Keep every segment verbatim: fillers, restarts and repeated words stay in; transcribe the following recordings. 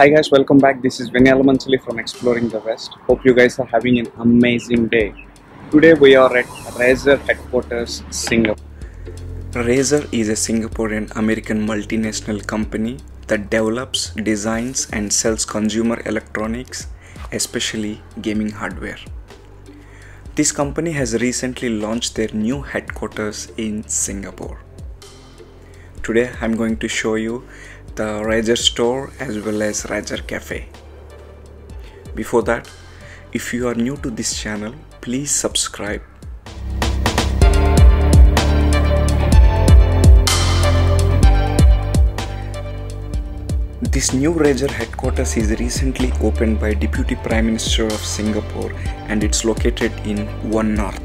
Hi guys, welcome back. This is Venyal Manseli from Exploring The Best. Hope you guys are having an amazing day. Today we are at Razer headquarters, Singapore. Razer is a Singaporean American multinational company that develops, designs and sells consumer electronics, especially gaming hardware. This company has recently launched their new headquarters in Singapore. Today I'm going to show you the Razer store as well as Razer cafe. Before that, if you are new to this channel, please subscribe. This new Razer headquarters is recently opened by Deputy Prime Minister of Singapore and it's located in One North.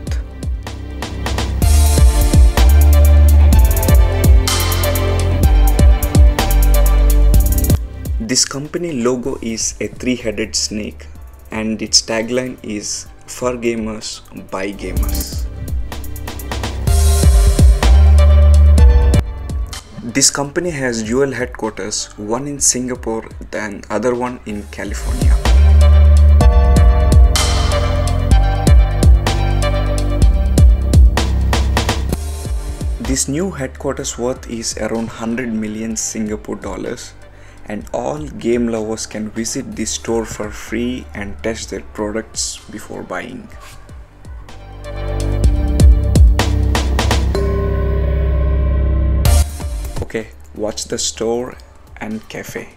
This company logo is a three-headed snake and its tagline is "For gamers, by gamers." This company has dual headquarters, one in Singapore and other one in California. This new headquarters worth is around one hundred million Singapore dollars and all game lovers can visit this store for free and test their products before buying. Okay, watch the store and cafe.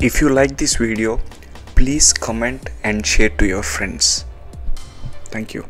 If you like this video, please comment and share to your friends. Thank you.